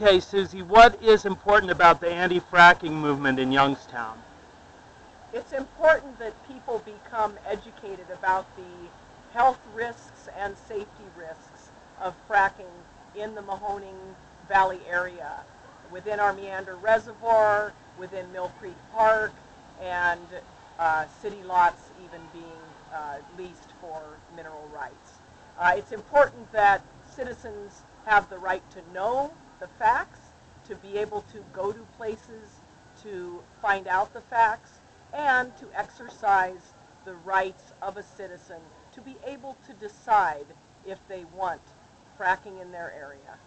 Okay, Susie, what is important about the anti-fracking movement in Youngstown? It's important that people become educated about the health risks and safety risks of fracking in the Mahoning Valley area, within our Meander Reservoir, within Mill Creek Park, and city lots even being leased for mineral rights. It's important that citizens have the right to know the facts, to be able to go to places to find out the facts, and to exercise the rights of a citizen to be able to decide if they want fracking in their area.